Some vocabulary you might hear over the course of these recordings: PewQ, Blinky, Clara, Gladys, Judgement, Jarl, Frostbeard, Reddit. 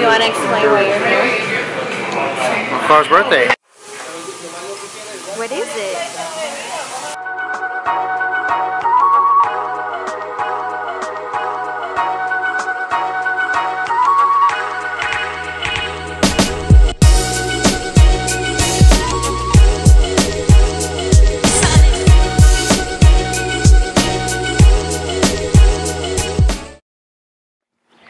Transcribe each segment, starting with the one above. you want to explain why you're here? Clara's birthday. What is it?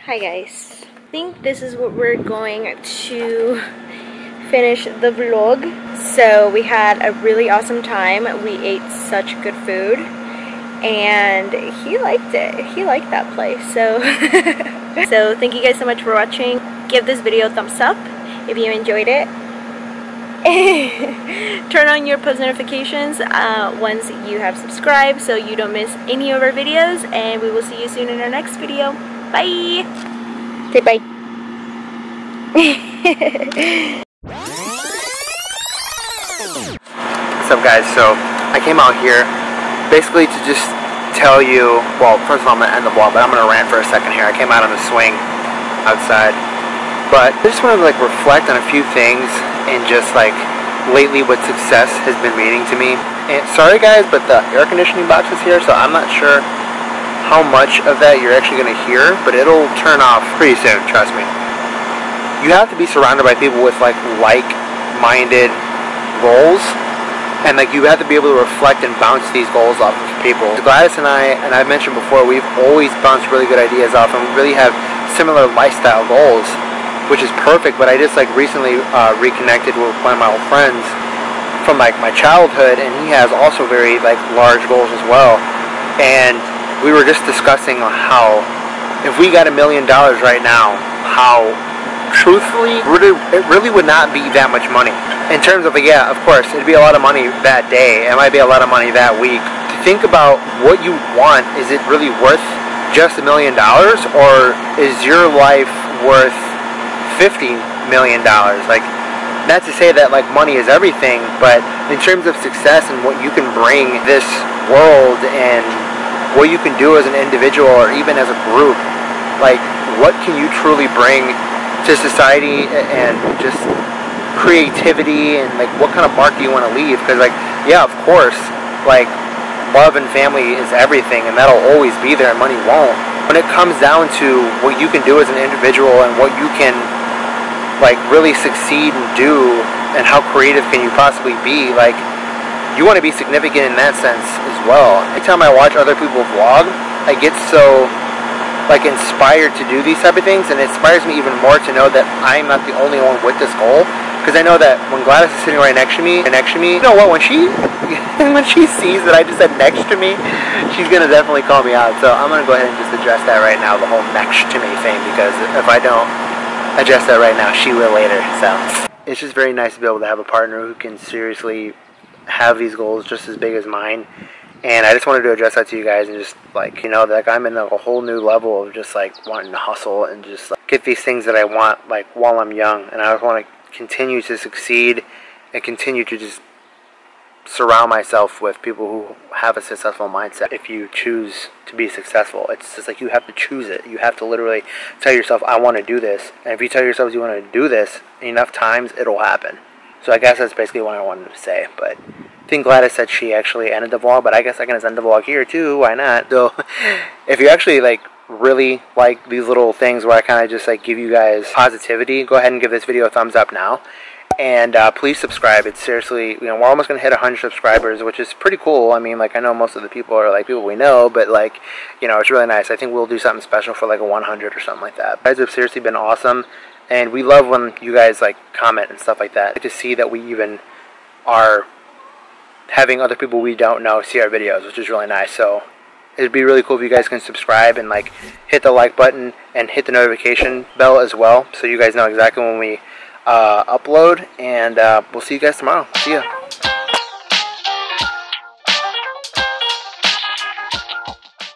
Hi guys, I think this is what we're going to finish the vlog. So we had a really awesome time. We ate such good food and he liked it. He liked that place. So so thank you guys so much for watching. Give this video a thumbs up if you enjoyed it. Turn on your post notifications once you have subscribed so you don't miss any of our videos, and we will see you soon in our next video. Bye. Say bye. What's up guys, so I came out here basically to just tell you, well, first of all I'm going to end the vlog, but I'm going to rant for a second here. I came out on the swing outside, but I just wanted to like reflect on a few things and just like lately what success has been meaning to me. And sorry guys, but the air conditioning box is here, so I'm not sure how much of that you're actually going to hear, but it'll turn off pretty soon, trust me. You have to be surrounded by people with like-minded goals, and like you have to be able to reflect and bounce these goals off of people. Gladys and I mentioned before, we've always bounced really good ideas off, and we really have similar lifestyle goals, which is perfect. But I just like recently reconnected with one of my old friends from like my childhood, and he has also very like large goals as well. And we were just discussing how if we got $1 million right now, how truthfully it really would not be that much money. In terms of, yeah, of course, it'd be a lot of money that day. It might be a lot of money that week. To think about what you want, is it really worth just $1 million? Or is your life worth $50 million? Like, not to say that, like, money is everything, but in terms of success and what you can bring this world and what you can do as an individual or even as a group, like, what can you truly bring to society and just creativity, and like what kind of mark do you want to leave? Because like, yeah, of course, like love and family is everything, and that'll always be there, and money won't. When it comes down to what you can do as an individual and what you can like really succeed and do, and how creative can you possibly be, like you want to be significant in that sense as well. Every time I watch other people vlog, I get so like inspired to do these type of things, and it inspires me even more to know that I'm not the only one with this goal. Because I know that when Gladys is sitting right next to me, you know what, when she sees that I just said next to me, she's going to definitely call me out. So I'm going to go ahead and just address that right now, the whole next to me thing, because if I don't address that right now, she will later. So it's just very nice to be able to have a partner who can seriously have these goals just as big as mine. And I just wanted to address that to you guys, and just like, you know, like I'm in like a whole new level of just like wanting to hustle and just like get these things that I want like while I'm young. And I just want to continue to succeed and continue to just surround myself with people who have a successful mindset. If you choose to be successful, it's just like you have to choose it. You have to literally tell yourself, I want to do this. And if you tell yourself you want to do this enough times, it'll happen. So I guess that's basically what I wanted to say. But I think Gladys said she actually ended the vlog, but I guess I can just end the vlog here too, why not? So if you actually like really like these little things where I kind of just like give you guys positivity, go ahead and give this video a thumbs up now, and please subscribe. It's seriously, you know, we're almost gonna hit 100 subscribers, which is pretty cool. I mean, like, I know most of the people are like people we know, but like, you know, it's really nice. I think we'll do something special for like a 100 or something like that. You guys have seriously been awesome, and we love when you guys like comment and stuff like that. I like to see that we even are having other people we don't know see our videos, which is really nice. So it'd be really cool if you guys can subscribe and like hit the like button and hit the notification bell as well, so you guys know exactly when we upload. And we'll see you guys tomorrow. See ya.